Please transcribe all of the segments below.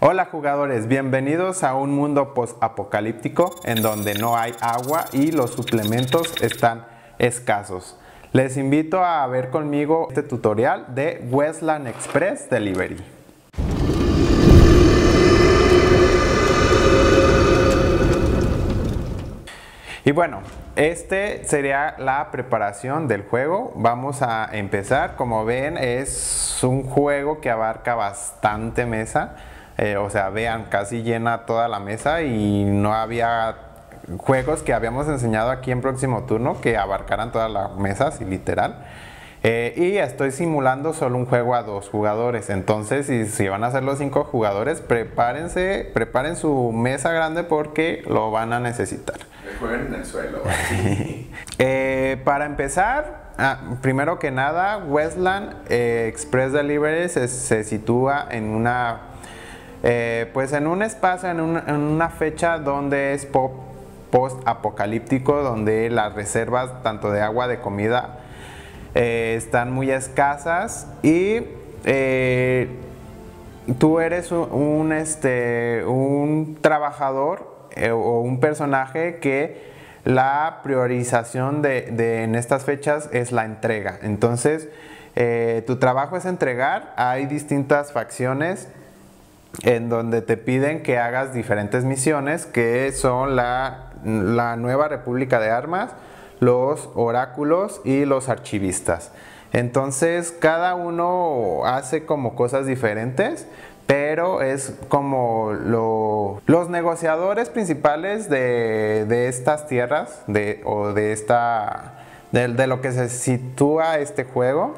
Hola jugadores, bienvenidos a un mundo post-apocalíptico en donde no hay agua y los suplementos están escasos. Les invito a ver conmigo este tutorial de Wasteland Express Delivery. Y bueno, este sería la preparación del juego. Vamos a empezar. Como ven, es un juego que abarca bastante mesa. Vean, casi llena toda la mesa y no había juegos que habíamos enseñado aquí en Próximo Turno que abarcaran todas las mesas, literal. Y estoy simulando solo un juego a 2 jugadores. Entonces, si van a ser los 5 jugadores, preparen su mesa grande porque lo van a necesitar. Jueguen en el suelo. Para empezar... primero que nada, Wasteland Express Delivery se sitúa en una... pues en un espacio, en una fecha donde es post-apocalíptico, donde las reservas tanto de agua de comida están muy escasas y tú eres un trabajador o un personaje que la priorización en estas fechas es la entrega. Entonces tu trabajo es entregar. Hay distintas facciones en donde te piden que hagas diferentes misiones, que son la Nueva República de Armas, los oráculos y los archivistas. Entonces cada uno hace como cosas diferentes, pero es como los negociadores principales de estas tierras, de lo que se sitúa este juego.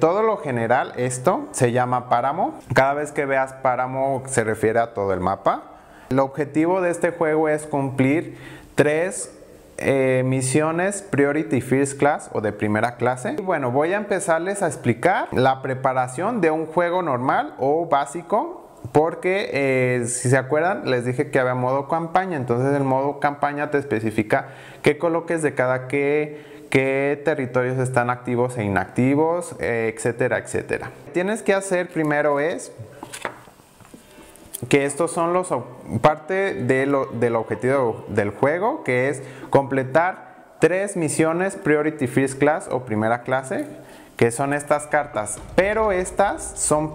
Todo lo general, esto se llama páramo. Cada vez que veas páramo se refiere a todo el mapa. El objetivo de este juego es cumplir 3 misiones Priority First Class o de primera clase. Y bueno, voy a empezarles a explicar la preparación de un juego normal o básico. Porque si se acuerdan, les dije que había modo campaña. Entonces el modo campaña te especifica qué coloques de cada qué territorios están activos e inactivos, etcétera, etcétera. Lo que tienes que hacer primero es que estos son parte del objetivo del juego, que es completar 3 misiones Priority First Class o primera clase, que son estas cartas, pero estas son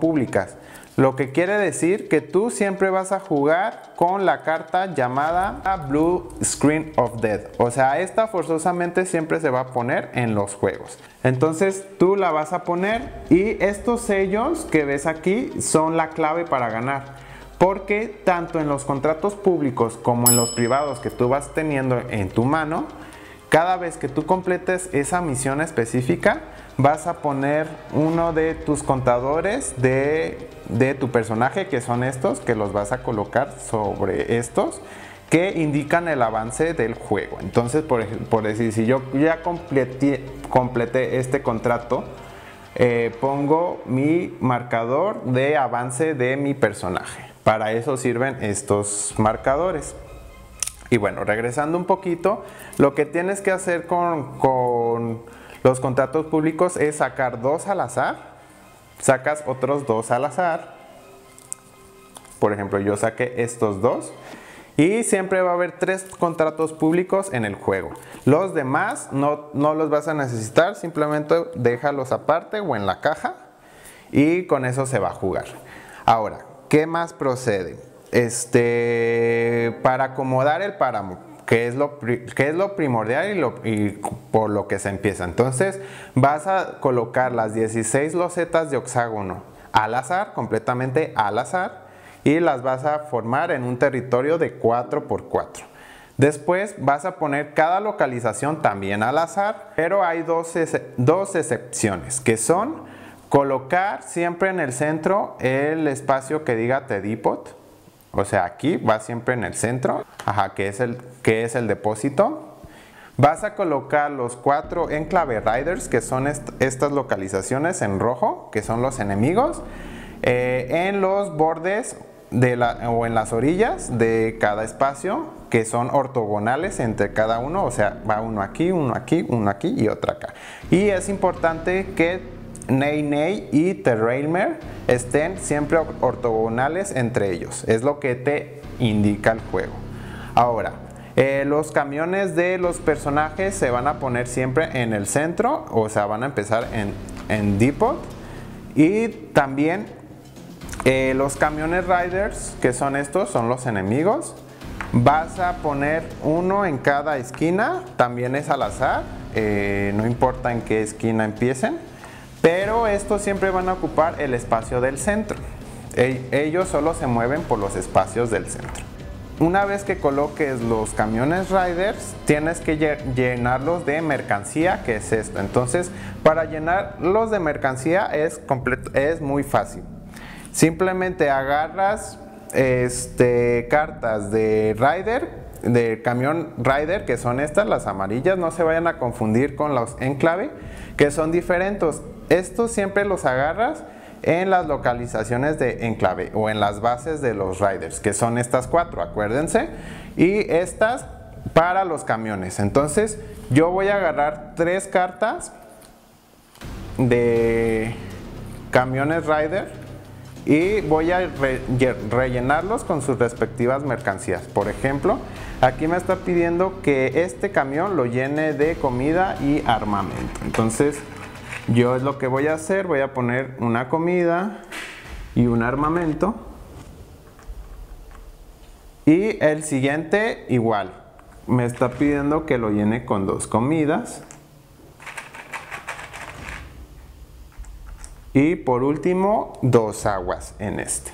públicas. Lo que quiere decir que tú siempre vas a jugar con la carta llamada Blue Screen of Death. O sea, esta forzosamente siempre se va a poner en los juegos. Entonces tú la vas a poner y estos sellos que ves aquí son la clave para ganar. Porque tanto en los contratos públicos como en los privados que tú vas teniendo en tu mano, cada vez que tú completes esa misión específica, vas a poner uno de tus contadores de tu personaje, que son estos, que los vas a colocar sobre estos que indican el avance del juego. Entonces, por decir, si yo ya completé este contrato, pongo mi marcador de avance de mi personaje. Para eso sirven estos marcadores. Y bueno, regresando un poquito, lo que tienes que hacer con los contratos públicos es sacar 2 al azar. Sacas otros 2 al azar. Por ejemplo, yo saqué estos 2. Y siempre va a haber 3 contratos públicos en el juego. Los demás no los vas a necesitar. Simplemente déjalos aparte o en la caja. Y con eso se va a jugar. Ahora, ¿qué más procede? Para acomodar el páramo, que es lo primordial y por lo que se empieza. Entonces vas a colocar las 16 losetas de hexágono al azar, completamente al azar, y las vas a formar en un territorio de 4×4. Después vas a poner cada localización también al azar, pero hay dos excepciones, que son colocar siempre en el centro el espacio que diga The Depot. O sea, aquí va siempre en el centro, que es el depósito. Vas a colocar los 4 Enclave Riders, que son estas localizaciones en rojo, que son los enemigos, en los bordes o en las orillas de cada espacio, que son ortogonales entre cada uno. O sea, va uno aquí, uno aquí, uno aquí y otro acá. Y es importante que Ney y Trailmire estén siempre ortogonales entre ellos. Es lo que te indica el juego. Ahora, los camiones de los personajes se van a poner siempre en el centro, o sea, van a empezar en Depot. Y también los camiones Riders, que son estos, son los enemigos. Vas a poner uno en cada esquina, también es al azar, no importa en qué esquina empiecen, pero estos siempre van a ocupar el espacio del centro. Ellos solo se mueven por los espacios del centro. Una vez que coloques los camiones Riders, tienes que llenarlos de mercancía, que es esto. Entonces, para llenarlos de mercancía es muy fácil. Simplemente agarras cartas de Rider, de camión Rider, que son estas, las amarillas, no se vayan a confundir con los enclave, que son diferentes. Estos siempre los agarras en las localizaciones de enclave o en las bases de los Riders, que son estas 4, acuérdense, y estas para los camiones. Entonces yo voy a agarrar 3 cartas de camiones Rider y voy a rellenarlos con sus respectivas mercancías. Por ejemplo, aquí me está pidiendo que este camión lo llene de comida y armamento. Entonces, yo es lo que voy a hacer, voy a poner una comida y un armamento. Y el siguiente igual, me está pidiendo que lo llene con 2 comidas. Y por último, 2 aguas en este.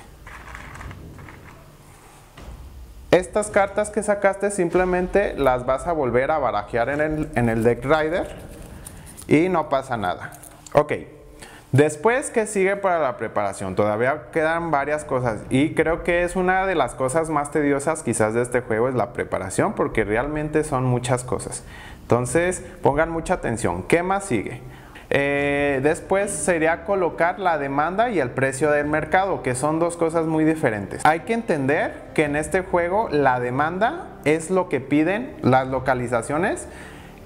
Estas cartas que sacaste simplemente las vas a volver a barajear en el deck Rider y no pasa nada. Ok, después, ¿qué sigue para la preparación? Todavía quedan varias cosas y creo que es una de las cosas más tediosas quizás de este juego, es la preparación, porque realmente son muchas cosas. Entonces, pongan mucha atención. ¿Qué más sigue? Después sería colocar la demanda y el precio del mercado, que son 2 cosas muy diferentes. Hay que entender que en este juego la demanda es lo que piden las localizaciones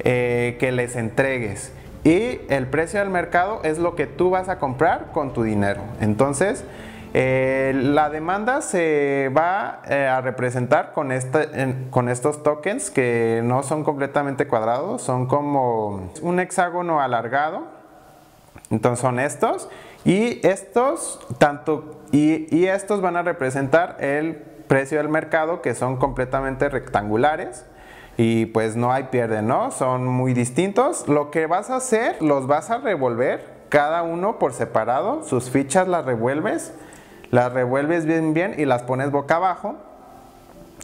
que les entregues, y el precio del mercado es lo que tú vas a comprar con tu dinero. Entonces la demanda se va a representar con estos tokens, que no son completamente cuadrados, son como un hexágono alargado. Entonces son estos y estos, estos van a representar el precio del mercado, que son completamente rectangulares. Y pues no hay pierde, ¿no? Son muy distintos. Lo que vas a hacer, los vas a revolver cada uno por separado. Sus fichas las revuelves bien bien y las pones boca abajo.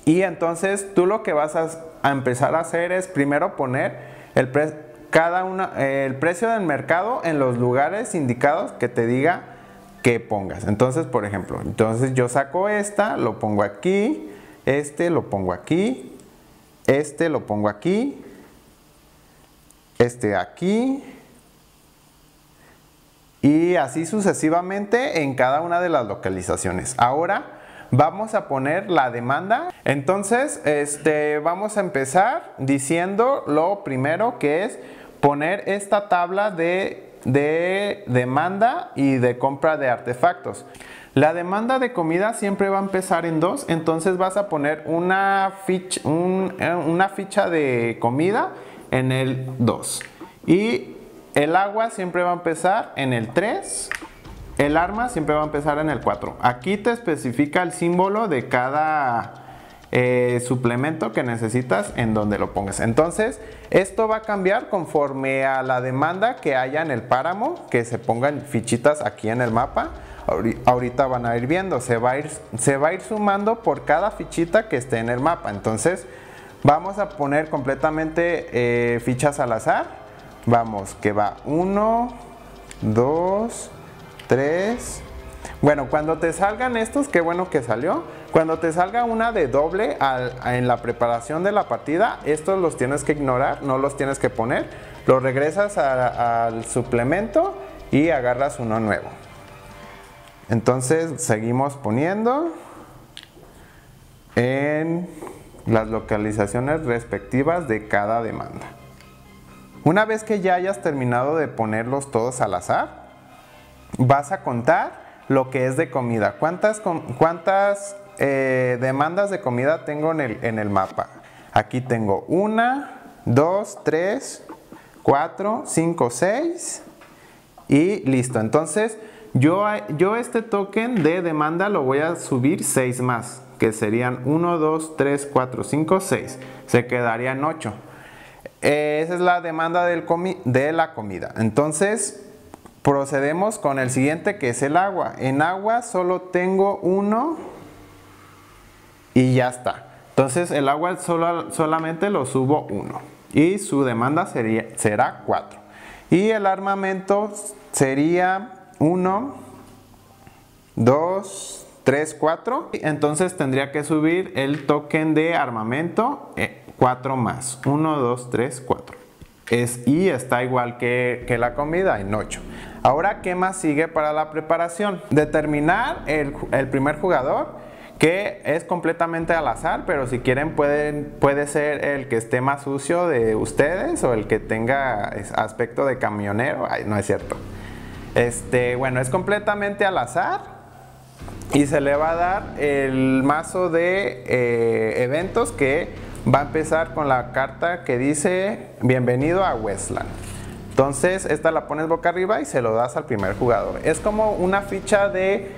Y entonces tú lo que vas a empezar a hacer es primero poner el precio del mercado en los lugares indicados que te diga que pongas. Entonces, por ejemplo, yo saco esta, lo pongo aquí, este lo pongo aquí, este lo pongo aquí, este aquí, y así sucesivamente en cada una de las localizaciones. Ahora vamos a poner la demanda. Entonces vamos a empezar diciendo lo primero, que es poner esta tabla de demanda y de compra de artefactos. La demanda de comida siempre va a empezar en 2, entonces vas a poner una ficha de comida en el 2. Y el agua siempre va a empezar en el 3. El arma siempre va a empezar en el 4. Aquí te especifica el símbolo de cada suplemento que necesitas en donde lo pongas. Entonces, esto va a cambiar conforme a la demanda que haya en el páramo, que se pongan fichitas aquí en el mapa. Ahorita van a ir viendo, se va a ir sumando por cada fichita que esté en el mapa. Entonces, vamos a poner completamente fichas al azar. Vamos, que va 1, 2, 3. Bueno, cuando te salgan estos, qué bueno que salió. Cuando te salga una de doble en la preparación de la partida, estos los tienes que ignorar, no los tienes que poner. Los regresas al suplemento y agarras uno nuevo. Entonces, seguimos poniendo en las localizaciones respectivas de cada demanda. Una vez que ya hayas terminado de ponerlos todos al azar, vas a contar lo que es de comida. ¿Cuántas demandas de comida tengo en el mapa? Aquí tengo 1, 2, 3, 4, 5, 6 y listo. Entonces yo este token de demanda lo voy a subir 6 más, que serían 1, 2, 3, 4, 5, 6. Se quedarían 8. Esa es la demanda de la comida. Entonces procedemos con el siguiente, que es el agua. En agua solo tengo 1 y ya está. Entonces el agua solamente lo subo 1 y su demanda será 4. Y el armamento sería 1, 2, 3, 4. Entonces tendría que subir el token de armamento 4 más. 1, 2, 3, 4. Y está igual que la comida en 8. Ahora, ¿qué más sigue para la preparación? Determinar el primer jugador, que es completamente al azar, pero si quieren puede ser el que esté más sucio de ustedes o el que tenga aspecto de camionero. Ay, no es cierto. Bueno, es completamente al azar y se le va a dar el mazo de eventos, que va a empezar con la carta que dice bienvenido a Wasteland. Entonces esta la pones boca arriba y se lo das al primer jugador. Es como una ficha de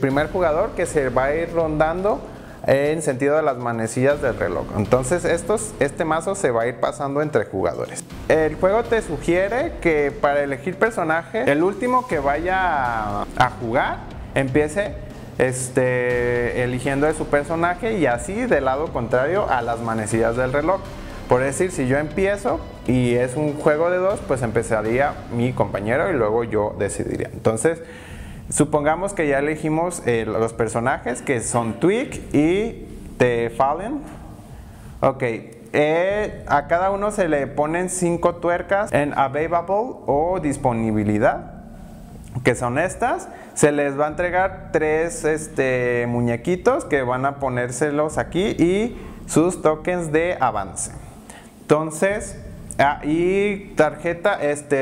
primer jugador que se va a ir rondando en sentido de las manecillas del reloj. Entonces este mazo se va a ir pasando entre jugadores. El juego te sugiere que para elegir personaje, el último que vaya a jugar empiece eligiendo de su personaje, y así del lado contrario a las manecillas del reloj. Por decir, si yo empiezo y es un juego de 2, pues empezaría mi compañero y luego yo decidiría. Entonces, supongamos que ya elegimos los personajes, que son Tweak y The Fallen. Ok, a cada uno se le ponen 5 tuercas en Available o Disponibilidad, que son estas. Se les va a entregar 3 muñequitos que van a ponérselos aquí, y sus tokens de avance. Entonces, y tarjeta,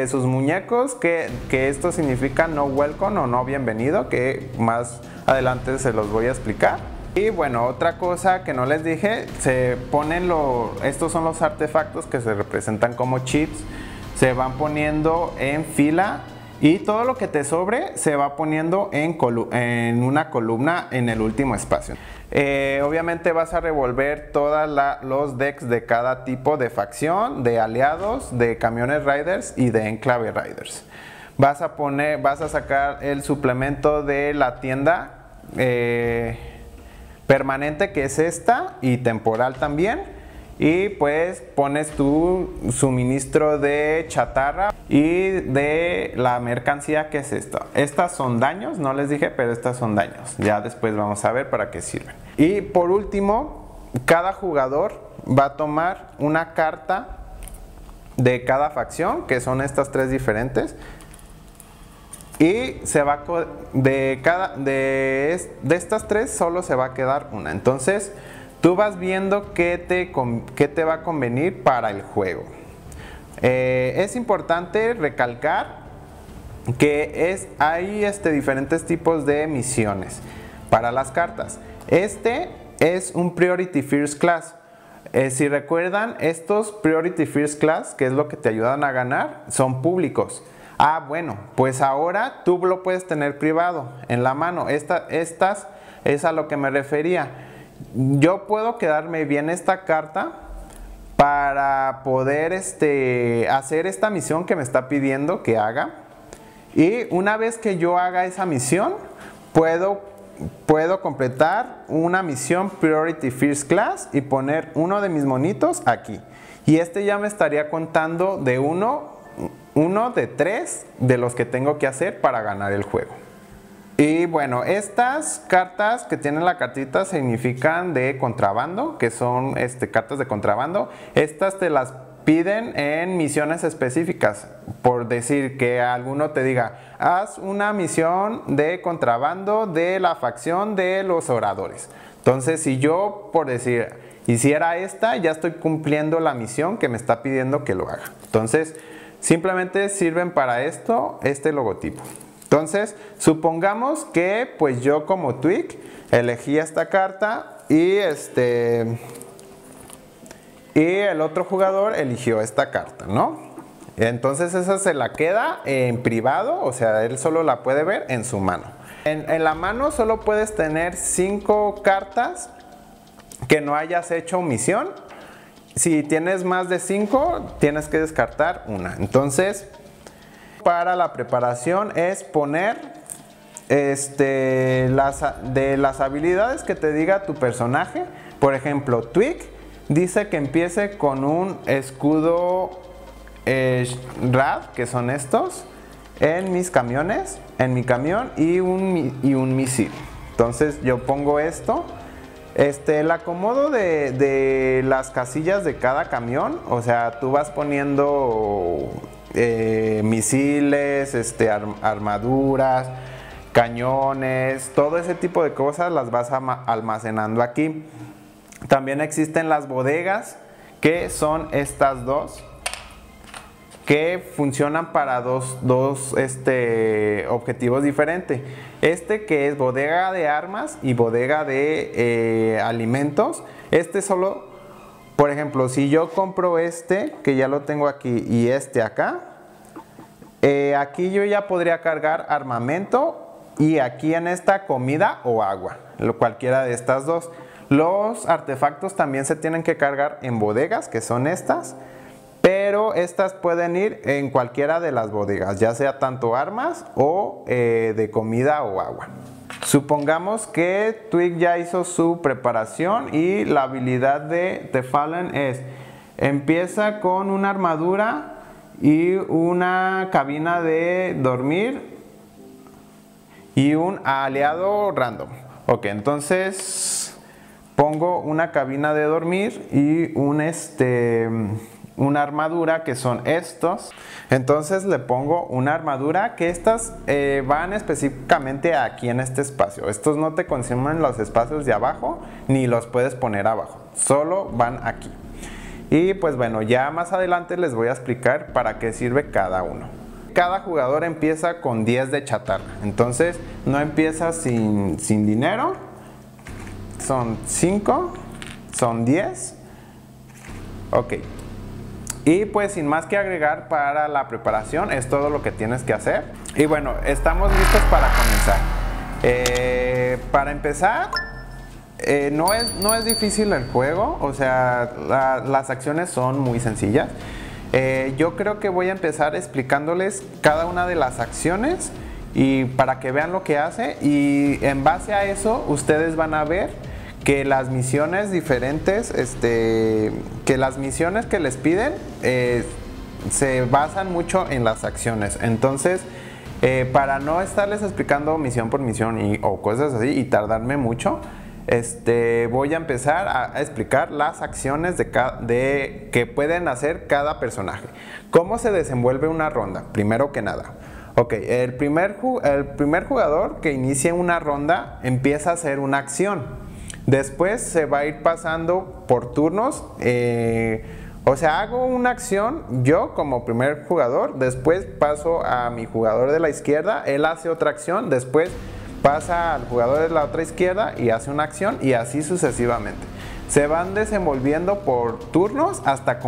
sus muñecos, que esto significa no welcome o no bienvenido, que más adelante se los voy a explicar. Y bueno, otra cosa que no les dije, se ponen estos son los artefactos que se representan como chips, se van poniendo en fila, y todo lo que te sobre se va poniendo en una columna en el último espacio. Obviamente vas a revolver todos los decks de cada tipo de facción, de aliados, de camiones riders y de enclave riders. Vas a sacar el suplemento de la tienda permanente, que es esta, y temporal también. Y pues pones tu suministro de chatarra y de la mercancía, que es esta. Estas son daños, no les dije, pero estas son daños. Ya después vamos a ver para qué sirven. Y por último, cada jugador va a tomar una carta de cada facción, que son estas 3 diferentes. Y se va de estas 3 solo se va a quedar una. Entonces tú vas viendo qué te va a convenir para el juego. Es importante recalcar que hay diferentes tipos de misiones para las cartas. Este es un Priority First Class. Si recuerdan, estos Priority First Class, que es lo que te ayudan a ganar, son públicos. Ah, bueno, pues ahora tú lo puedes tener privado en la mano. Estas es a lo que me refería. Yo puedo quedarme bien esta carta para poder hacer esta misión que me está pidiendo que haga, y una vez que yo haga esa misión puedo completar una misión Priority First Class y poner uno de mis monitos aquí, y ya me estaría contando de uno de 3 de los que tengo que hacer para ganar el juego. Y bueno, estas cartas que tienen la cartita significan de contrabando, que son cartas de contrabando. Estas te las piden en misiones específicas. Por decir que alguno te diga, haz una misión de contrabando de la facción de los oradores. Entonces, si yo, por decir, hiciera esta, ya estoy cumpliendo la misión que me está pidiendo que lo haga. Entonces, simplemente sirven para esto, este logotipo. Entonces, supongamos que pues yo como Tweak elegí esta carta y el otro jugador eligió esta carta, ¿no? Entonces esa se la queda en privado, o sea, él solo la puede ver en su mano. En la mano solo puedes tener 5 cartas que no hayas hecho omisión. Si tienes más de 5, tienes que descartar una. Entonces, para la preparación es poner de las habilidades que te diga tu personaje. Por ejemplo, Tweak dice que empiece con un escudo Rad, que son estos, en mis camiones, en mi camión, y un misil. Entonces yo pongo esto, el acomodo de las casillas de cada camión, o sea, tú vas poniendo misiles, armaduras, cañones, todo ese tipo de cosas las vas almacenando aquí. También existen las bodegas, que son estas dos, que funcionan para dos objetivos diferentes. Que es bodega de armas y bodega de alimentos. Solo, por ejemplo, si yo compro que ya lo tengo aquí, y acá, aquí yo ya podría cargar armamento, y aquí en esta comida o agua, cualquiera de estas dos. Los artefactos también se tienen que cargar en bodegas, que son estas. Pero estas pueden ir en cualquiera de las bodegas, ya sea tanto armas o de comida o agua. Supongamos que Tweak ya hizo su preparación y la habilidad de The Fallen es: empieza con una armadura y una cabina de dormir y un aliado random. Ok, entonces pongo una cabina de dormir y una armadura, que son estos. Entonces le pongo una armadura, que estas van específicamente aquí en este espacio. Estos no te consumen los espacios de abajo, ni los puedes poner abajo, solo van aquí. Y pues bueno, ya más adelante les voy a explicar para qué sirve cada uno. Cada jugador empieza con 10 de chatarra, entonces no empieza sin dinero. Son 5, son 10. Ok. Y pues sin más que agregar, para la preparación es todo lo que tienes que hacer. Y bueno, estamos listos para comenzar. Para empezar, no es difícil el juego, o sea, las acciones son muy sencillas. Yo creo que voy a empezar explicándoles cada una de las acciones, y para que vean lo que hace, y en base a eso ustedes van a ver que las misiones diferentes, que las misiones que les piden se basan mucho en las acciones. Entonces, para no estarles explicando misión por misión o cosas así y tardarme mucho, voy a empezar a explicar las acciones de que pueden hacer cada personaje. ¿Cómo se desenvuelve una ronda? Primero que nada. Ok, el primer jugador que inicie una ronda empieza a hacer una acción. Después se va a ir pasando por turnos, o sea, hago una acción yo como primer jugador, después paso a mi jugador de la izquierda, él hace otra acción, después pasa al jugador de la otra izquierda y hace una acción, y así sucesivamente. Se van desenvolviendo por turnos hasta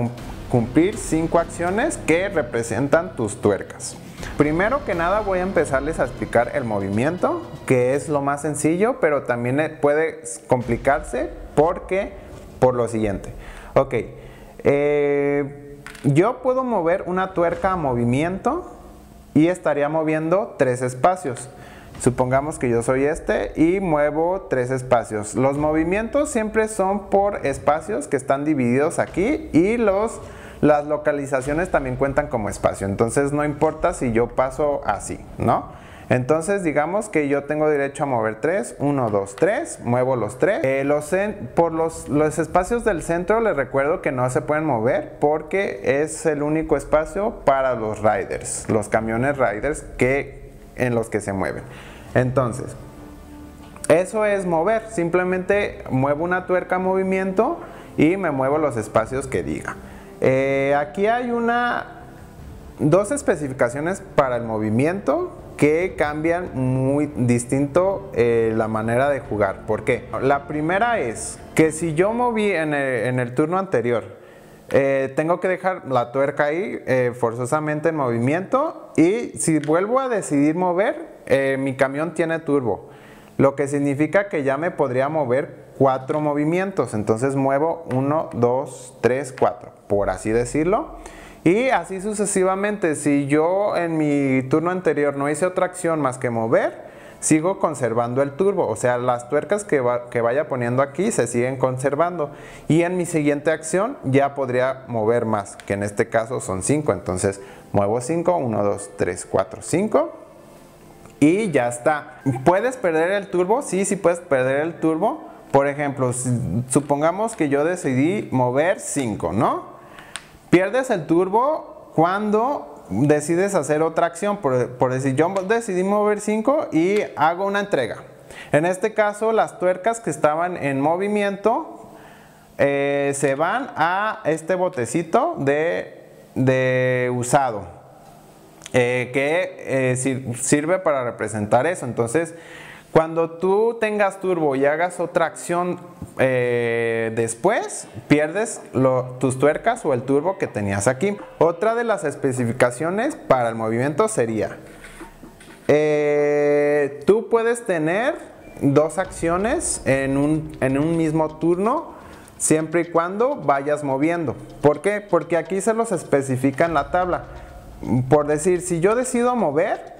cumplir 5 acciones que representan tus tuercas. Primero que nada voy a empezarles a explicar el movimiento, que es lo más sencillo, pero también puede complicarse por lo siguiente. Ok, yo puedo mover una tuerca a movimiento y estaría moviendo 3 espacios. Supongamos que yo soy y muevo 3 espacios. Los movimientos siempre son por espacios que están divididos aquí, y las localizaciones también cuentan como espacio. Entonces no importa si yo paso así, ¿no? Entonces digamos que yo tengo derecho a mover 3, 1, 2, 3, muevo los 3. Por los espacios del centro les recuerdo que no se pueden mover, porque es el único espacio para los riders, los camiones riders en los que se mueven. Entonces, eso es mover, simplemente muevo una tuerca a movimiento y me muevo los espacios que diga. Aquí hay una Dos especificaciones para el movimiento que cambian muy distinto la manera de jugar. ¿Por qué? La primera es que si yo moví en el turno anterior, tengo que dejar la tuerca ahí forzosamente en movimiento, y si vuelvo a decidir mover, mi camión tiene turbo, lo que significa que ya me podría mover 4 movimientos. Entonces muevo 1, 2, 3, 4, por así decirlo. Y así sucesivamente, si yo en mi turno anterior no hice otra acción más que mover, sigo conservando el turbo, o sea, las tuercas que vaya poniendo aquí se siguen conservando. Y en mi siguiente acción ya podría mover más, que en este caso son 5, entonces muevo 5, 1, 2, 3, 4, 5 y ya está. ¿Puedes perder el turbo? Sí, sí puedes perder el turbo. Por ejemplo, supongamos que yo decidí mover 5, ¿no? Pierdes el turbo cuando decides hacer otra acción. Por decir, yo decidí mover 5 y hago una entrega. En este caso, las tuercas que estaban en movimiento se van a este botecito de usado, que sirve para representar eso. Entonces, cuando tú tengas turbo y hagas otra acción después, pierdes tus tuercas o el turbo que tenías aquí. Otra de las especificaciones para el movimiento sería, tú puedes tener 2 acciones en un mismo turno, siempre y cuando vayas moviendo. ¿Por qué? Porque aquí se los especifica en la tabla. Por decir, si yo decido mover,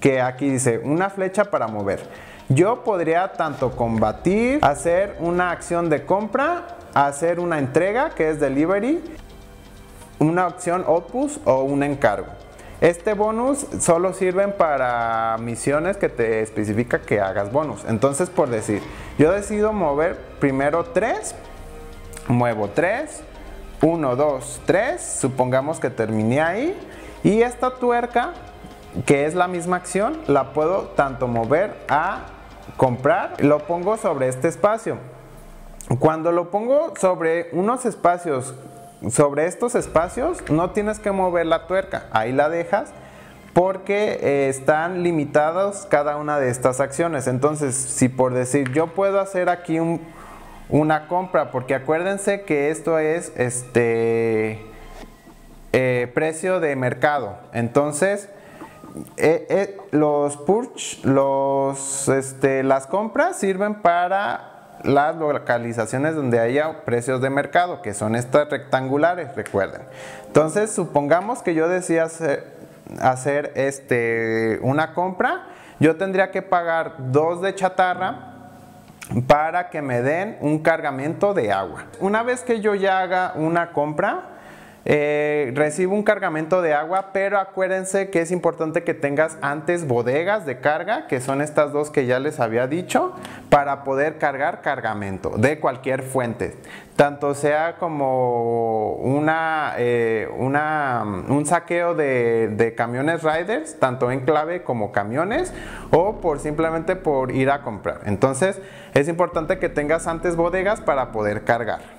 que aquí dice una flecha para mover, yo podría tanto combatir, hacer una acción de compra, hacer una entrega, que es delivery, una acción opus o un encargo. Este bonus solo sirven para misiones que te especifica que hagas bonus. Entonces, por decir, yo decido mover primero 3, muevo 3, 1, 2, 3, supongamos que terminé ahí, y esta tuerca, que es la misma acción, la puedo tanto mover a comprar. Lo pongo sobre este espacio. Cuando lo pongo sobre unos espacios, sobre estos espacios, no tienes que mover la tuerca, ahí la dejas, porque están limitadas cada una de estas acciones. Entonces, si por decir yo puedo hacer aquí una compra, porque acuérdense que esto es precio de mercado. Entonces, los purch, las compras sirven para las localizaciones donde haya precios de mercado, que son estas rectangulares, recuerden. Entonces, supongamos que yo decía hacer una compra, yo tendría que pagar 2 de chatarra para que me den un cargamento de agua. Una vez que yo ya haga una compra, recibo un cargamento de agua, pero acuérdense que es importante que tengas antes bodegas de carga, que son estas 2 que ya les había dicho, para poder cargar cargamento de cualquier fuente, tanto sea como un saqueo de camiones riders, tanto en clave como camiones, o por simplemente por ir a comprar. Entonces, es importante que tengas antes bodegas para poder cargar.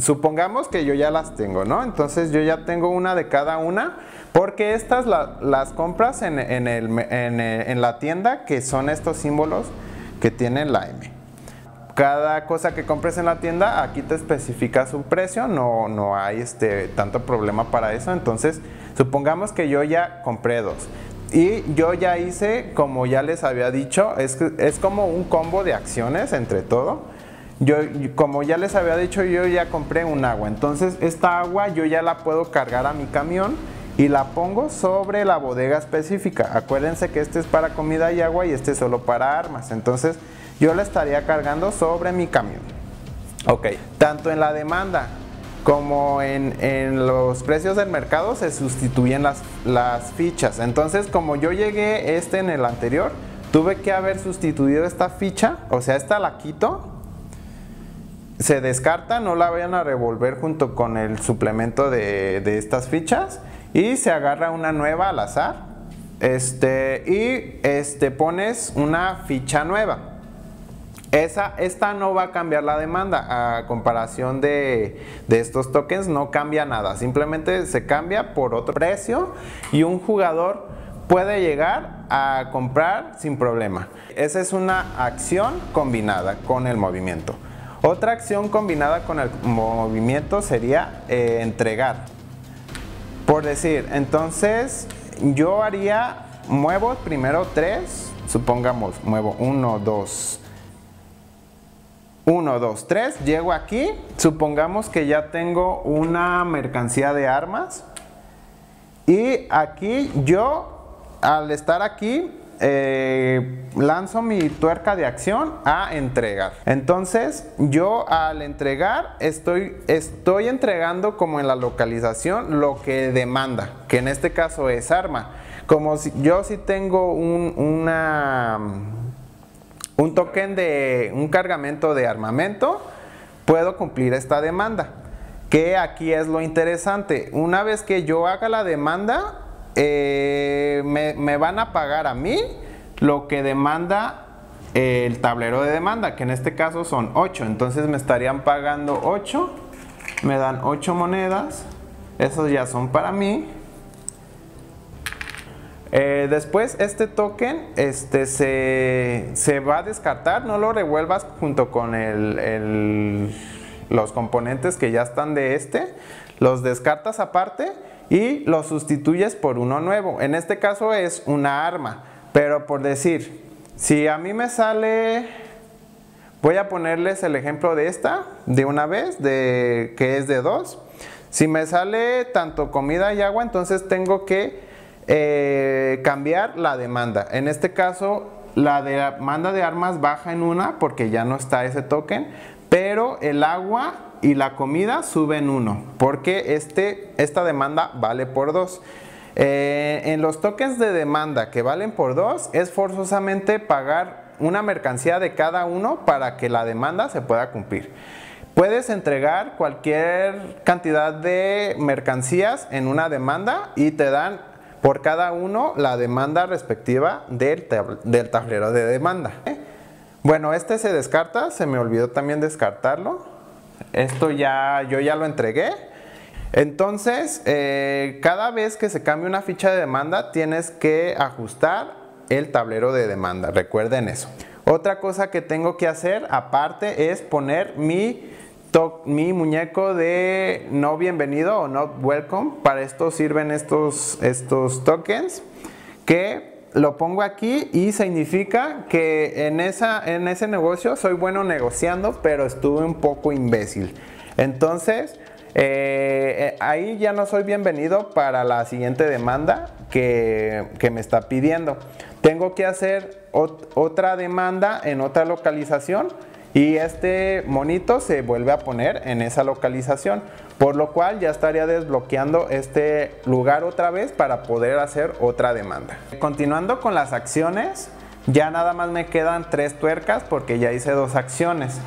Supongamos que yo ya las tengo, ¿no? Entonces yo ya tengo una de cada una, porque estas las compras en la tienda, que son estos símbolos que tienen la M. Cada cosa que compres en la tienda, aquí te especifica su precio, no hay tanto problema para eso. Entonces, supongamos que yo ya compré 2. Y yo ya hice, como ya les había dicho, es como un combo de acciones entre todo. Yo, como ya les había dicho, yo ya compré un agua. Entonces, esta agua yo ya la puedo cargar a mi camión y la pongo sobre la bodega específica. Acuérdense que este es para comida y agua y este es solo para armas. Entonces, yo la estaría cargando sobre mi camión. Ok, tanto en la demanda como en los precios del mercado se sustituyen las fichas. Entonces, como yo llegué en el anterior, tuve que haber sustituido esta ficha, o sea, esta la quito. Se descarta, no la vayan a revolver junto con el suplemento de estas fichas, y se agarra una nueva al azar pones una ficha nueva. Esta no va a cambiar la demanda a comparación de estos tokens, no cambia nada, simplemente se cambia por otro precio y un jugador puede llegar a comprar sin problema. Esa es una acción combinada con el movimiento. Otra acción combinada con el movimiento sería entregar. Por decir, entonces yo haría, muevo primero 3, supongamos, muevo 1, 2, 3, llego aquí, supongamos que ya tengo una mercancía de armas y aquí yo, al estar aquí, lanzo mi tuerca de acción a entregar. Entonces yo al entregar estoy entregando como en la localización lo que demanda, que en este caso es arma. Como si yo sí tengo un token de un cargamento de armamento, puedo cumplir esta demanda, que aquí es lo interesante. Una vez que yo haga la demanda, me van a pagar a mí lo que demanda el tablero de demanda, que en este caso son 8, entonces me estarían pagando 8, me dan 8 monedas, esos ya son para mí. Después este token se va a descartar, no lo revuelvas junto con los componentes que ya están de este, los descartas aparte y los sustituyes por uno nuevo. En este caso es una arma, pero por decir, si a mí me sale, voy a ponerles el ejemplo de esta, de una vez, que es de 2. Si me sale tanto comida y agua, entonces tengo que cambiar la demanda. En este caso, la demanda de armas baja en 1 porque ya no está ese token, pero el agua y la comida sube en 1 porque esta demanda vale por 2. En los tokens de demanda que valen por 2 es forzosamente pagar una mercancía de cada uno para que la demanda se pueda cumplir. Puedes entregar cualquier cantidad de mercancías en una demanda y te dan por cada uno la demanda respectiva del tablero de demanda. Bueno, este se descarta, se me olvidó también descartarlo. Esto yo ya lo entregué. Entonces cada vez que se cambie una ficha de demanda tienes que ajustar el tablero de demanda, recuerden eso. Otra cosa que tengo que hacer aparte es poner mi muñeco de no bienvenido o not welcome. Para esto sirven estos tokens, que lo pongo aquí y significa que en ese negocio soy bueno negociando, pero estuve un poco imbécil. Entonces, ahí ya no soy bienvenido para la siguiente demanda que me está pidiendo. Tengo que hacer otra demanda en otra localización y este monito se vuelve a poner en esa localización, por lo cual ya estaría desbloqueando este lugar otra vez para poder hacer otra demanda. Continuando con las acciones, ya nada más me quedan 3 tuercas porque ya hice 2 acciones.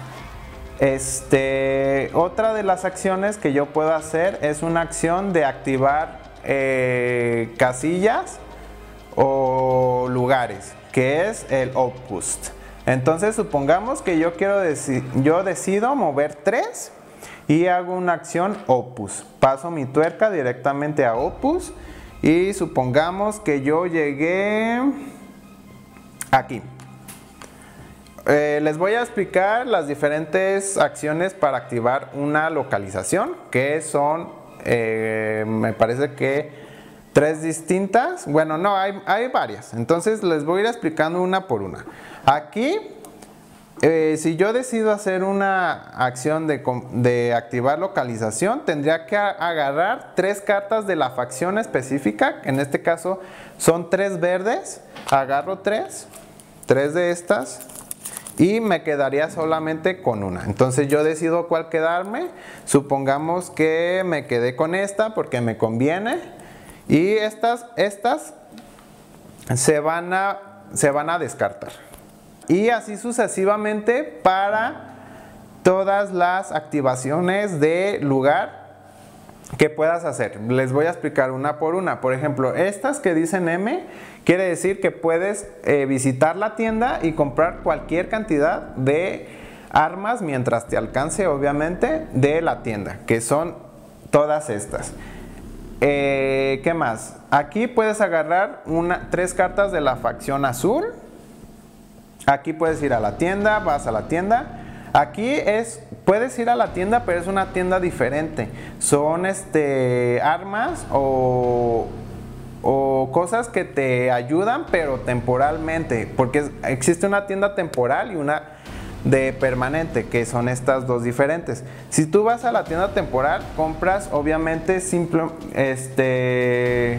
Otra de las acciones que yo puedo hacer es una acción de activar casillas o lugares, que es el outpost. Entonces supongamos que yo decido mover 3 y hago una acción Opus. Paso mi tuerca directamente a Opus y supongamos que yo llegué aquí. Les voy a explicar las diferentes acciones para activar una localización, que son, me parece que 3 distintas. Bueno, no, hay varias. Entonces les voy a ir explicando una por una. Aquí, si yo decido hacer una acción de activar localización, tendría que agarrar 3 cartas de la facción específica. En este caso son 3 verdes. Agarro 3 de estas y me quedaría solamente con una. Entonces yo decido cuál quedarme. Supongamos que me quedé con esta porque me conviene. Y estas se van a descartar. Y así sucesivamente para todas las activaciones de lugar que puedas hacer. Les voy a explicar una por una. Por ejemplo, estas que dicen M, Quiere decir que puedes visitar la tienda y comprar cualquier cantidad de armas mientras te alcance, obviamente, de la tienda, que son todas estas. ¿Qué más? Aquí puedes agarrar tres cartas de la facción azul. Aquí puedes ir a la tienda, vas a la tienda. Aquí puedes ir a la tienda, pero es una tienda diferente. Son armas o cosas que te ayudan, pero temporalmente. Porque existe una tienda temporal y una de permanente, que son estas dos diferentes. Si tú vas a la tienda temporal, compras obviamente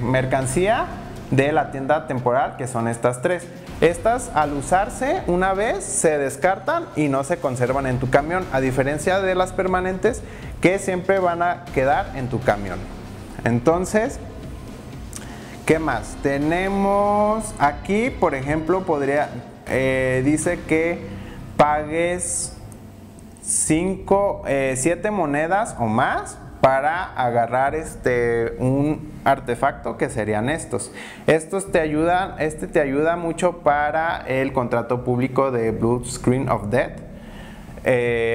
mercancía de la tienda temporal, que son estas tres. Estas, al usarse una vez, se descartan y no se conservan en tu camión, a diferencia de las permanentes, que siempre van a quedar en tu camión. Entonces, ¿qué más? Tenemos aquí, por ejemplo, dice que pagues 7 monedas o más para agarrar un artefacto, que serían estos. Estos te ayudan, te ayuda mucho para el contrato público de Blue Screen of Death.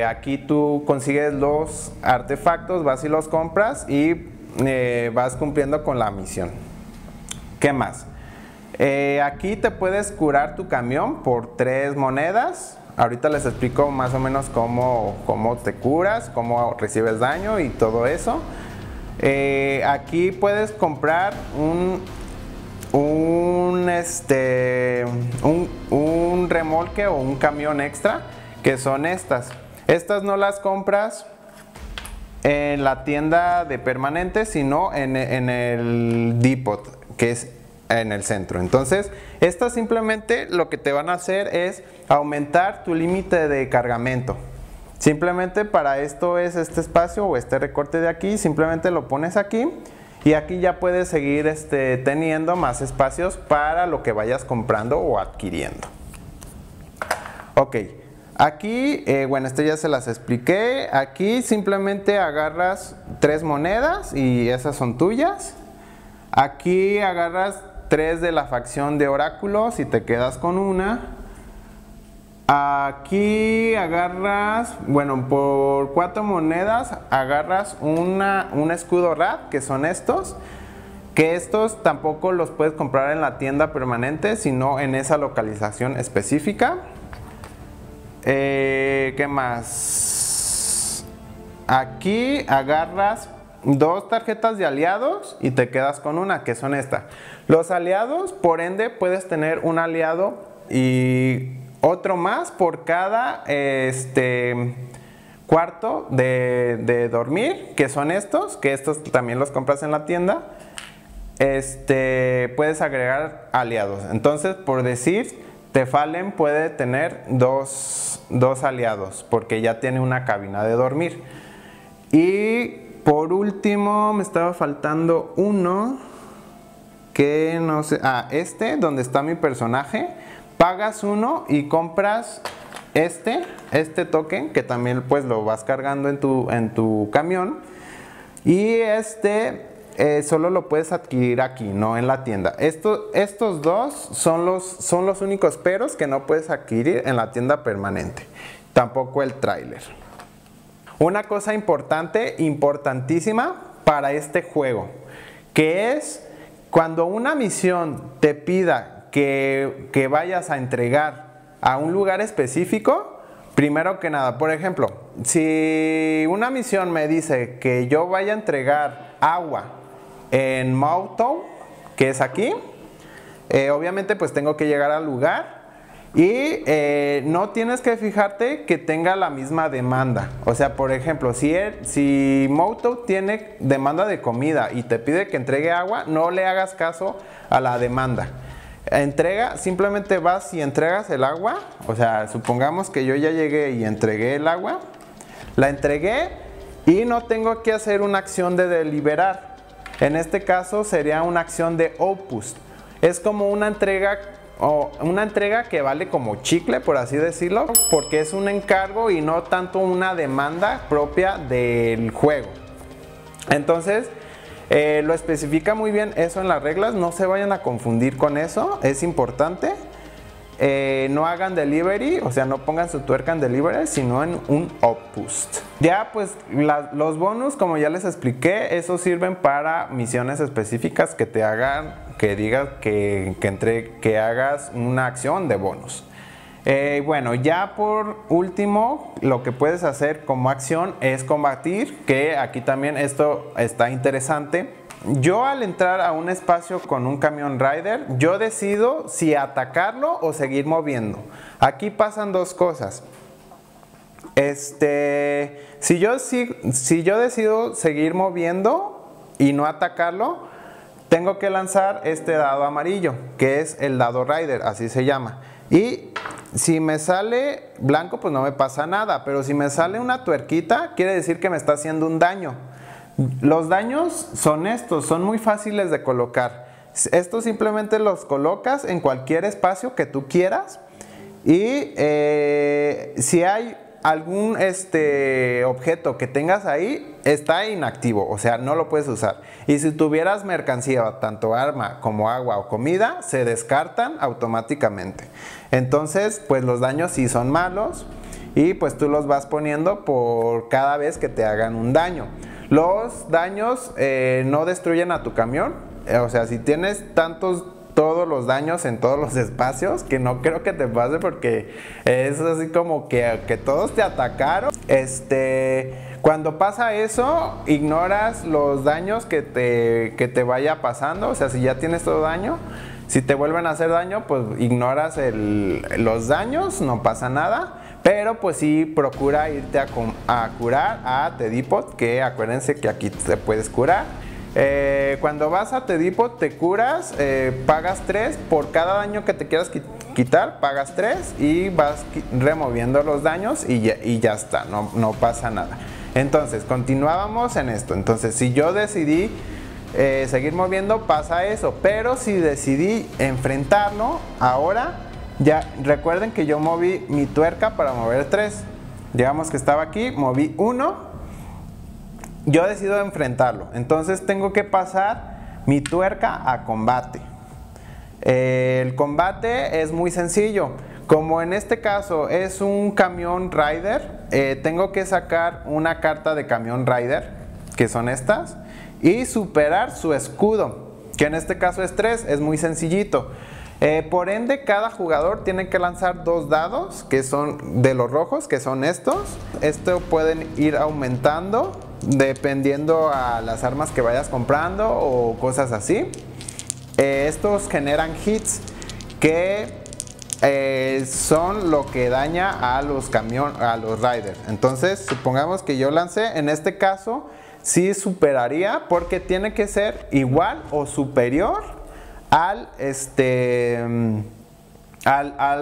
Aquí tú consigues los artefactos, vas y los compras y vas cumpliendo con la misión. ¿Qué más? Aquí te puedes curar tu camión por 3 monedas. Ahorita les explico más o menos cómo te curas, cómo recibes daño y todo eso. Aquí puedes comprar un remolque o un camión extra, que son estas. Estas no las compras en la tienda de permanente, sino en el Depot, que es en el centro. Entonces, estas simplemente lo que te van a hacer es aumentar tu límite de cargamento. Simplemente para esto es este espacio o este recorte de aquí, simplemente lo pones aquí y aquí ya puedes seguir teniendo más espacios para lo que vayas comprando o adquiriendo. Ok, aquí, bueno, ya se las expliqué. Aquí simplemente agarras 3 monedas y esas son tuyas. Aquí agarras 3 de la facción de oráculos y te quedas con una. Aquí agarras, bueno, por 4 monedas agarras un escudo rat, que son estos. Que estos tampoco los puedes comprar en la tienda permanente, sino en esa localización específica. ¿Qué más? Aquí agarras 2 tarjetas de aliados y te quedas con una, que son estas. Los aliados, por ende, puedes tener un aliado y otro más por cada cuarto de dormir, que son estos, que estos también los compras en la tienda. Puedes agregar aliados. Entonces, por decir, The Fallen puede tener dos aliados, porque ya tiene una cabina de dormir. Y por último, me estaba faltando uno que no sé. Donde está mi personaje. Pagas 1 y compras este token, que también pues lo vas cargando en tu camión. Y solo lo puedes adquirir aquí, no en la tienda. Estos dos son los únicos peros que no puedes adquirir en la tienda permanente. Tampoco el tráiler. Una cosa importantísima para este juego, que es cuando una misión te pida que vayas a entregar a un lugar específico, primero que nada, por ejemplo, si una misión me dice que yo vaya a entregar agua en Mautou, que es aquí, obviamente pues tengo que llegar al lugar. Y no tienes que fijarte que tenga la misma demanda. O sea, por ejemplo, si Mautou tiene demanda de comida y te pide que entregue agua, no le hagas caso a la demanda. Simplemente vas y entregas el agua. O sea, supongamos que yo ya llegué y entregué el agua. La entregué y no tengo que hacer una acción de deliberar. En este caso sería una acción de opus. Es como una entrega que vale como chicle, por así decirlo, porque es un encargo y no tanto una demanda propia del juego. Entonces, Lo especifica muy bien eso en las reglas, no se vayan a confundir con eso, es importante. No hagan delivery, o sea, no pongan su tuerca en delivery, sino en un outpost. Ya pues los bonus, como ya les expliqué, esos sirven para misiones específicas que te hagan, que digas que hagas una acción de bonus. Bueno, ya por último, lo que puedes hacer como acción es combatir, que aquí también esto está interesante. Yo al entrar a un espacio con un camión rider, yo decido si atacarlo o seguir moviendo. Aquí pasan dos cosas. Si yo decido seguir moviendo y no atacarlo, tengo que lanzar este dado amarillo, que es el dado rider, así se llama. Y si me sale blanco, pues no me pasa nada. Pero si me sale una tuerquita, quiere decir que me está haciendo un daño. Los daños son estos, son muy fáciles de colocar. Estos simplemente los colocas en cualquier espacio que tú quieras. Y si hay algún objeto que tengas ahí, está inactivo, o sea, no lo puedes usar. Y si tuvieras mercancía, tanto arma como agua o comida, se descartan automáticamente. Entonces, pues los daños sí son malos y pues tú los vas poniendo por cada vez que te hagan un daño. Los daños no destruyen a tu camión, o sea, si tienes todos los daños en todos los espacios, que no creo que te pase porque es así como que todos te atacaron. Cuando pasa eso, ignoras los daños que te vaya pasando, o sea, si ya tienes todo daño, si te vuelven a hacer daño, pues ignoras los daños, no pasa nada. Pero pues sí, procura irte a curar a The Depot, que acuérdense que aquí te puedes curar. Cuando vas a The Depot te curas, pagas 3, por cada daño que te quieras quitar, pagas 3 y vas removiendo los daños y ya está, no pasa nada. Entonces, continuábamos en esto. Entonces, si yo decidí seguir moviendo, pasa eso, pero si decidí enfrentarlo, ahora... Ya recuerden que yo moví mi tuerca para mover 3. Digamos que estaba aquí, moví 1. Yo decido enfrentarlo. Entonces tengo que pasar mi tuerca a combate. El combate es muy sencillo. Como en este caso es un camión rider, tengo que sacar una carta de camión rider, que son estas, y superar su escudo, que en este caso es 3, es muy sencillito. Por ende, cada jugador tiene que lanzar 2 dados, que son de los rojos, que son estos. Esto pueden ir aumentando dependiendo a las armas que vayas comprando o cosas así. Estos generan hits, que son lo que daña a los riders. Entonces, supongamos que yo lancé, en este caso sí superaría, porque tiene que ser igual o superior a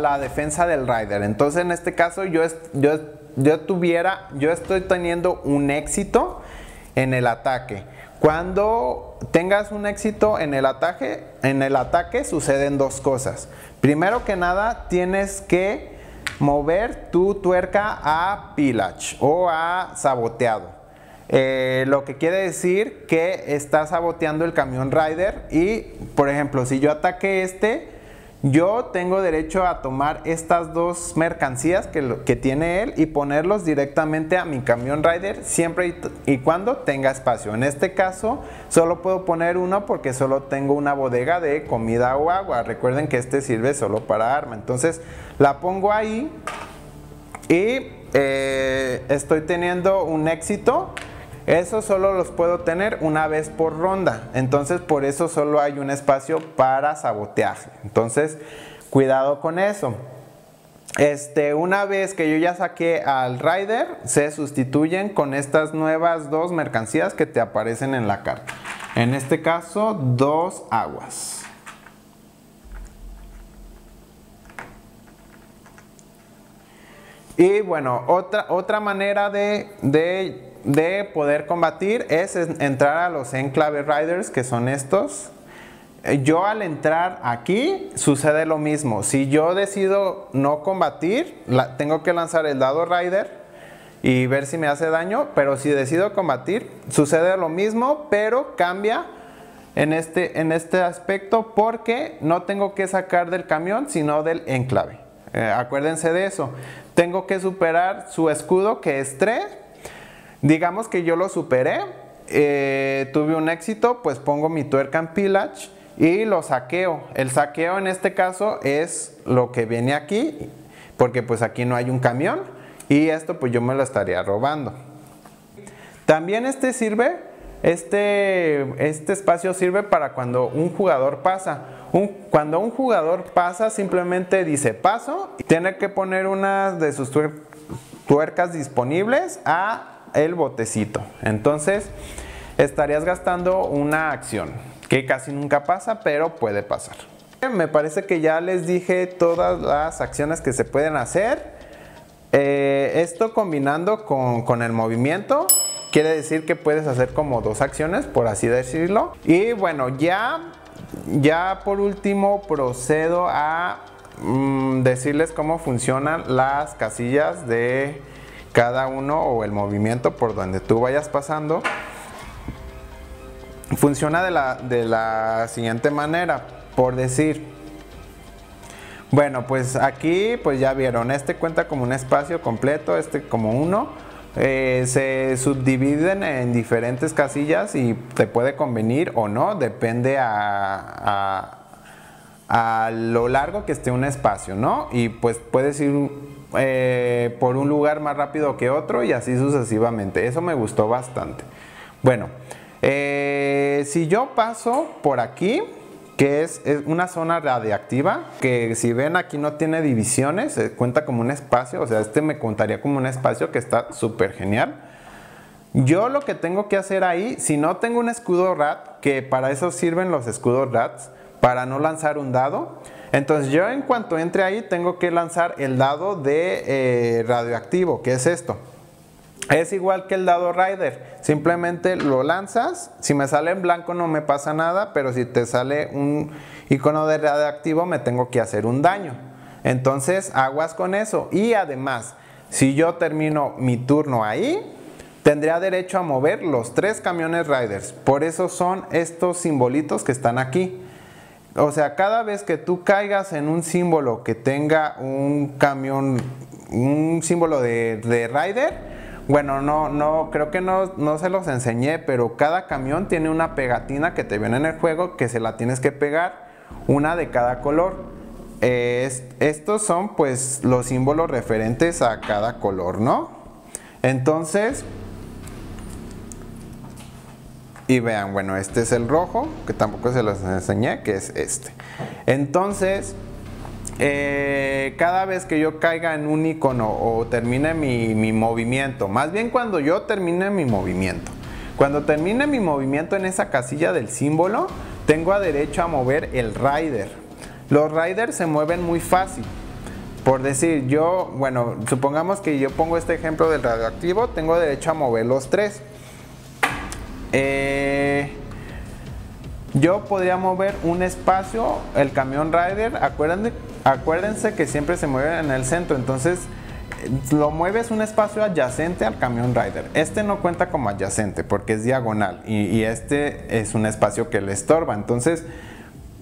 la defensa del rider. Entonces en este caso yo estoy teniendo un éxito en el ataque. Cuando tengas un éxito en el ataque, suceden 2 cosas. Primero que nada, tienes que mover tu tuerca a pillage o a saboteado. Lo que quiere decir que está saboteando el camión rider y, por ejemplo, si yo ataque yo tengo derecho a tomar estas 2 mercancías que tiene él y ponerlos directamente a mi camión rider siempre y cuando tenga espacio. En este caso solo puedo poner 1 porque solo tengo una bodega de comida o agua. Recuerden que sirve solo para arma. Entonces la pongo ahí y estoy teniendo un éxito. Eso solo los puedo tener una vez por ronda, entonces por eso solo hay un espacio para saboteaje. Entonces cuidado con eso. Una vez que yo ya saqué al rider, se sustituyen con estas nuevas 2 mercancías que te aparecen en la carta. En este caso 2 aguas. Y bueno, otra manera de poder combatir es entrar a los enclave riders, que son estos. Yo al entrar aquí sucede lo mismo. Si yo decido no combatir, tengo que lanzar el dado rider y ver si me hace daño. Pero si decido combatir, sucede lo mismo, pero cambia en este aspecto porque no tengo que sacar del camión, sino del enclave. Acuérdense de eso. Tengo que superar su escudo, que es 3. Digamos que yo lo superé, tuve un éxito, pues pongo mi Twerk and Pillage y lo saqueo. El saqueo en este caso es lo que viene aquí, porque pues aquí no hay un camión y esto pues yo me lo estaría robando. También este espacio sirve para cuando un jugador pasa. Cuando un jugador pasa, simplemente dice paso y tiene que poner una de sus tuercas disponibles a el botecito. Entonces estarías gastando una acción que casi nunca pasa, pero puede pasar. Me parece que ya les dije todas las acciones que se pueden hacer. Esto combinando con el movimiento, quiere decir que puedes hacer como dos acciones, por así decirlo. Y bueno, ya por último procedo a decirles cómo funcionan las casillas de cada uno o el movimiento por donde tú vayas pasando. Funciona de la siguiente manera, por decir. Bueno, pues aquí pues ya vieron, este cuenta como un espacio completo, este como uno. Se subdividen en diferentes casillas y te puede convenir o no, depende a lo largo que esté un espacio, ¿no? Y pues puedes ir por un lugar más rápido que otro y así sucesivamente. Eso me gustó bastante. Bueno, si yo paso por aquí, que es una zona radiactiva, que si ven aquí no tiene divisiones, cuenta como un espacio, o sea, este me contaría como un espacio, que está súper genial. Yo lo que tengo que hacer ahí, si no tengo un escudo rat, que para eso sirven los escudos rats, para no lanzar un dado, entonces yo en cuanto entre ahí tengo que lanzar el dado de radioactivo, que es esto. Es igual que el dado rider, simplemente lo lanzas, si me sale en blanco no me pasa nada, pero si te sale un icono de radioactivo me tengo que hacer un daño. Entonces aguas con eso. Y además, si yo termino mi turno ahí, tendría derecho a mover los 3 camiones riders, por eso son estos simbolitos que están aquí. O sea, cada vez que tú caigas en un símbolo que tenga un camión, un símbolo de rider. Bueno, no creo que no se los enseñé, pero cada camión tiene una pegatina que te viene en el juego, que se la tienes que pegar, una de cada color. Estos son pues los símbolos referentes a cada color, ¿no? Entonces, y vean, bueno, este es el rojo, que tampoco se los enseñé, que es este. Entonces, cada vez que yo caiga en un icono o termine mi movimiento, más bien cuando yo termine mi movimiento, en esa casilla del símbolo, tengo derecho a mover el rider. Los riders se mueven muy fácil. Por decir, yo, bueno, supongamos que yo pongo este ejemplo del radioactivo, tengo derecho a mover los 3. Yo podría mover un espacio, el camión rider, acuérdense que siempre se mueve en el centro, entonces lo mueves un espacio adyacente al camión rider. Este no cuenta como adyacente porque es diagonal y este es un espacio que le estorba, entonces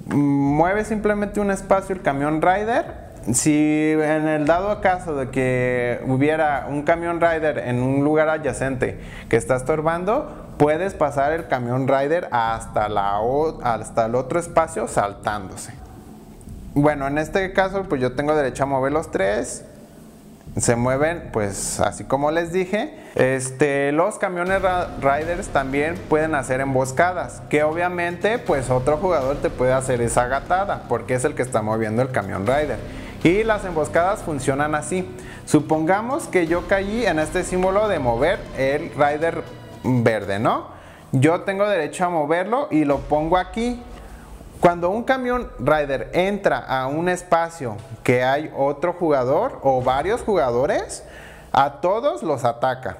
mueve simplemente un espacio el camión rider. Si en el dado caso de que hubiera un camión rider en un lugar adyacente que está estorbando, puedes pasar el camión rider hasta el otro espacio saltándose. Bueno, en este caso pues yo tengo derecho a mover los 3. Se mueven pues así como les dije. Los camiones riders también pueden hacer emboscadas, que obviamente pues otro jugador te puede hacer esa gatada porque es el que está moviendo el camión rider. Y las emboscadas funcionan así. Supongamos que yo caí en este símbolo de mover el rider verde, ¿no? Yo tengo derecho a moverlo y lo pongo aquí. Cuando un camión rider entra a un espacio que hay otro jugador o varios jugadores, a todos los ataca.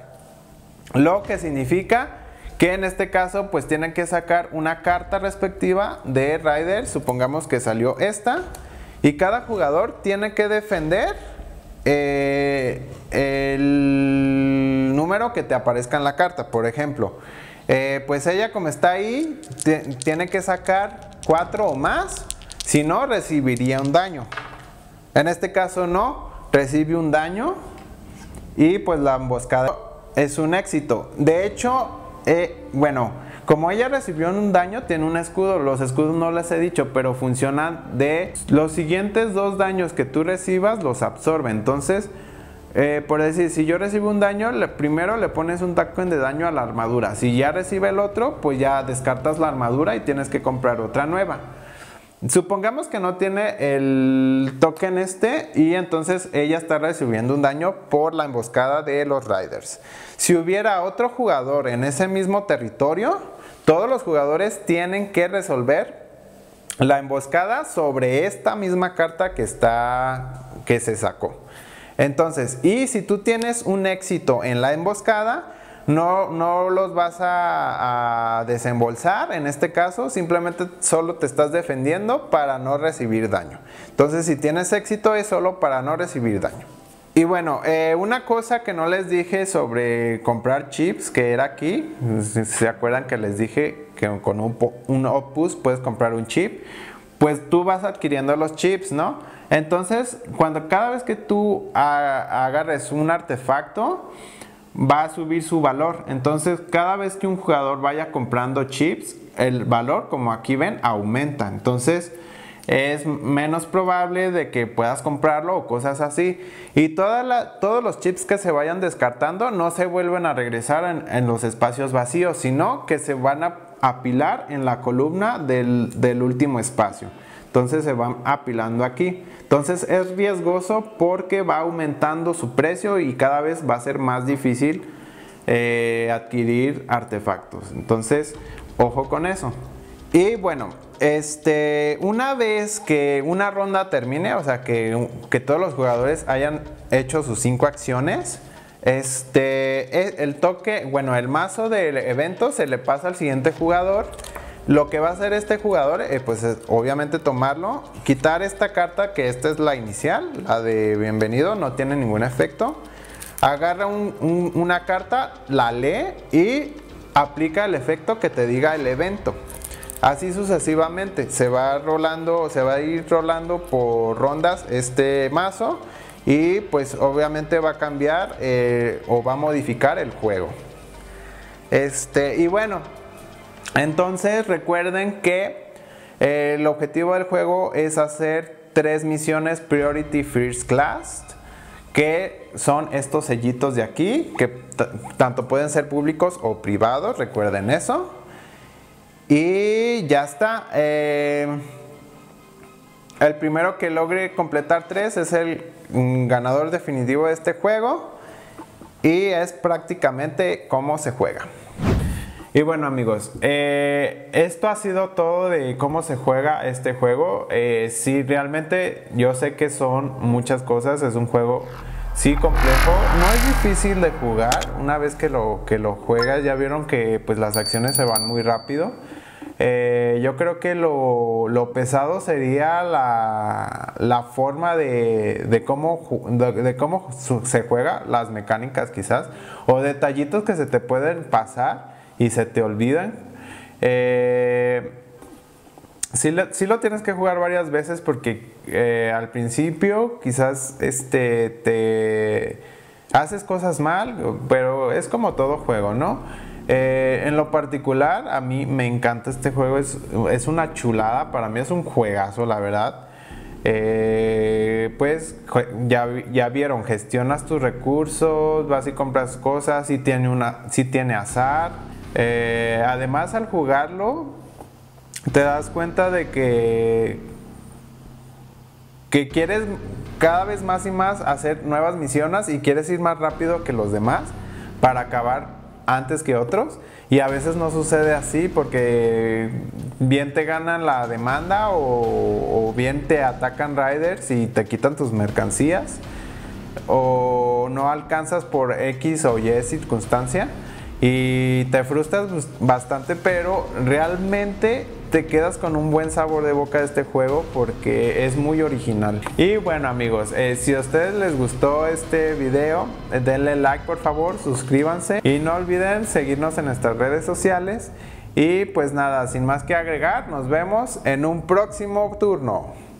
Lo que significa que en este caso pues tienen que sacar una carta respectiva de rider. Supongamos que salió esta y cada jugador tiene que defender el número que te aparezca en la carta. Por ejemplo, pues ella, como está ahí, tiene que sacar 4 o más, si no recibiría un daño. En este caso no, recibe un daño y pues la emboscada es un éxito. De hecho, bueno, como ella recibió un daño, tiene un escudo. Los escudos no les he dicho, pero funcionan de los siguientes 2 daños que tú recibas, los absorbe. Entonces, por decir, si yo recibo un daño, primero le pones un token de daño a la armadura. Si ya recibe el otro, pues ya descartas la armadura y tienes que comprar otra nueva. Supongamos que no tiene el token este, y entonces ella está recibiendo un daño por la emboscada de los Raiders. Si hubiera otro jugador en ese mismo territorio, todos los jugadores tienen que resolver la emboscada sobre esta misma carta que se sacó. Entonces, y si tú tienes un éxito en la emboscada, no los vas a desembolsar. En este caso, simplemente solo te estás defendiendo para no recibir daño. Entonces, si tienes éxito, es solo para no recibir daño. Y bueno, una cosa que no les dije sobre comprar chips, que era aquí. Si se acuerdan que les dije que con un opus puedes comprar un chip. Pues tú vas adquiriendo los chips, ¿no? Entonces, cada vez que tú agarres un artefacto, va a subir su valor. Entonces, cada vez que un jugador vaya comprando chips, el valor, como aquí ven, aumenta. Entonces, es menos probable de que puedas comprarlo o cosas así. Y todos los chips que se vayan descartando no se vuelven a regresar en los espacios vacíos, sino que se van a apilar en la columna del último espacio. Entonces se van apilando aquí. Entonces es riesgoso porque va aumentando su precio y cada vez va a ser más difícil adquirir artefactos. Entonces, ojo con eso. Y bueno, una vez que una ronda termine, o sea que todos los jugadores hayan hecho sus 5 acciones, el mazo del evento se le pasa al siguiente jugador. Lo que va a hacer este jugador, pues es obviamente tomarlo, quitar esta carta, que esta es la inicial, la de bienvenido, no tiene ningún efecto. Agarra una carta, la lee y aplica el efecto que te diga el evento. Así sucesivamente, se va a ir rolando por rondas este mazo. Y pues obviamente va a cambiar o va a modificar el juego. Y bueno, entonces recuerden que el objetivo del juego es hacer 3 misiones Priority First Class, que son estos sellitos de aquí, que tanto pueden ser públicos o privados, recuerden eso. Y ya está. El primero que logre completar 3 es el ganador definitivo de este juego, y es prácticamente cómo se juega. Y bueno, amigos, esto ha sido todo de cómo se juega este juego. Sí, realmente yo sé que son muchas cosas, es un juego sí complejo, no es difícil de jugar. Una vez que lo juegas, ya vieron que pues las acciones se van muy rápido. Yo creo que lo pesado sería la forma de cómo se juega, las mecánicas quizás, o detallitos que se te pueden pasar y se te olvidan. Sí lo tienes que jugar varias veces, porque al principio quizás te haces cosas mal, pero es como todo juego, ¿no? En lo particular, a mí me encanta este juego, es una chulada, para mí es un juegazo, la verdad. Pues ya vieron, gestionas tus recursos, vas y compras cosas, sí tiene azar. Además, al jugarlo, te das cuenta de que quieres cada vez más y más hacer nuevas misiones y quieres ir más rápido que los demás para acabar antes que otros, y a veces no sucede así porque bien te ganan la demanda o bien te atacan raiders y te quitan tus mercancías, o no alcanzas por X o Y circunstancia y te frustras bastante, pero realmente te quedas con un buen sabor de boca de este juego porque es muy original. Y bueno amigos, si a ustedes les gustó este video, denle like por favor, suscríbanse y no olviden seguirnos en nuestras redes sociales. Y pues nada, sin más que agregar, nos vemos en un próximo turno.